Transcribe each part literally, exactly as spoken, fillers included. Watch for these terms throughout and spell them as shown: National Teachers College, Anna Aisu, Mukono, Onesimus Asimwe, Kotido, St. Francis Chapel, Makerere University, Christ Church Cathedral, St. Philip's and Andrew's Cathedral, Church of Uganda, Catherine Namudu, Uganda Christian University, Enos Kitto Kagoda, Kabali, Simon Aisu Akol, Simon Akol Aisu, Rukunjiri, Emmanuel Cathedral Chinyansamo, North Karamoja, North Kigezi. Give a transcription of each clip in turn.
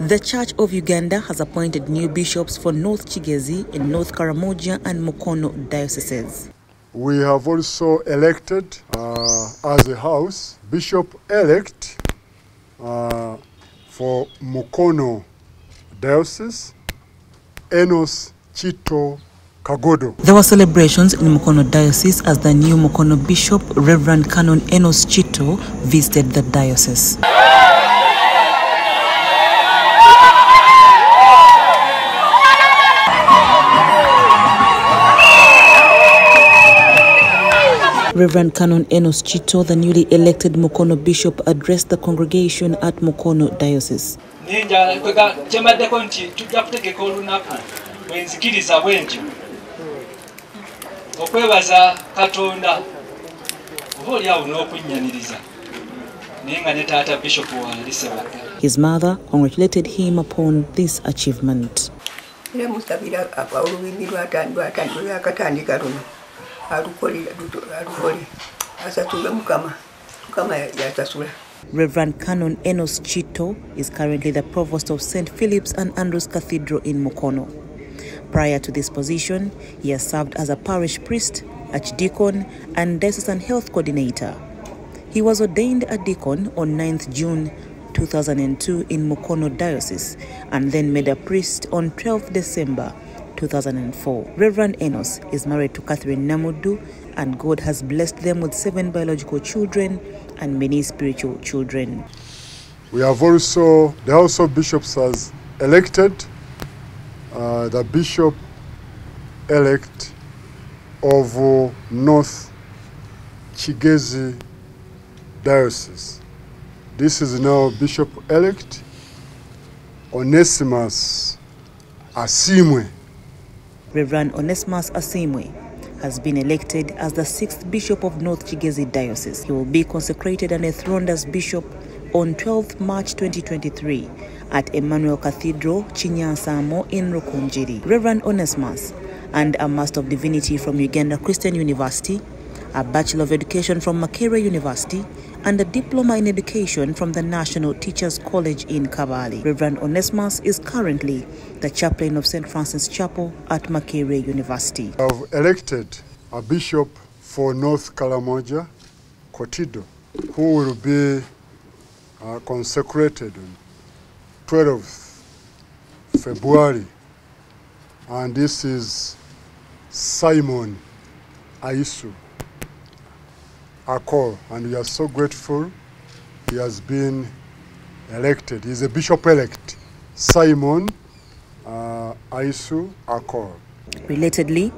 The Church of Uganda has appointed new bishops for North Kigezi and North Karamoja and Mukono dioceses. We have also elected uh, as a house bishop-elect uh, for Mukono diocese, Enos Kitto Kagoda. There were celebrations in Mukono diocese as the new Mukono bishop, Reverend Canon Enos Kitto, visited the diocese. Reverend Canon Enos Kitto, the newly elected Mukono bishop, addressed the congregation at Mukono diocese. His mother congratulated him upon this achievement. Reverend Canon Enos Kitto is currently the provost of Saint Philip's and Andrew's Cathedral in Mukono. Prior to this position, he has served as a parish priest, archdeacon, and diocesan health coordinator. He was ordained a deacon on ninth June two thousand two in Mukono Diocese and then made a priest on twelfth December two thousand four. Reverend Enos is married to Catherine Namudu, and God has blessed them with seven biological children and many spiritual children. We have also, the House of Bishops has elected uh, the Bishop-elect of uh, North Kigezi Diocese. This is now Bishop-elect Onesimus Asimwe. Reverend Onesimus Asimwe has been elected as the sixth bishop of North Kigezi Diocese. He will be consecrated and enthroned as bishop on twelfth March twenty twenty-three at Emmanuel Cathedral Chinyansamo in Rukunjiri. Reverend Onesimus and a Master of Divinity from Uganda Christian University, a Bachelor of Education from Makerere University, and a Diploma in Education from the National Teachers College in Kabali. Reverend Onesimus is currently the chaplain of Saint Francis Chapel at Makerere University. I have elected a bishop for North Karamoja, Kotido, who will be uh, consecrated on twelfth February, and this is Simon Aisu Akol, and we are so grateful he has been elected. He's a bishop-elect, Simon uh, Aisu Akol. Relatedly,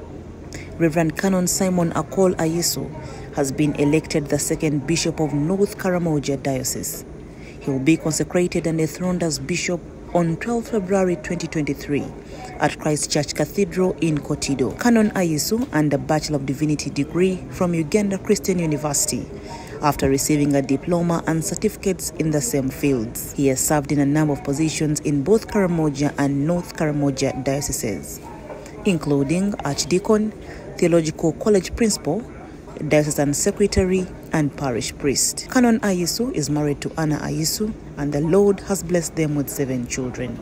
Reverend Canon Simon Akol Aisu has been elected the second bishop of North Karamoja Diocese. He will be consecrated and enthroned as bishop on twelfth February twenty twenty-three at Christ Church Cathedral in Kotido. Canon Aisu earned a Bachelor of Divinity degree from Uganda Christian University after receiving a diploma and certificates in the same fields. He has served in a number of positions in both Karamoja and North Karamoja dioceses, including archdeacon, theological college principal, diocesan secretary, and parish priest. Canon Aisu is married to Anna Aisu, and the Lord has blessed them with seven children.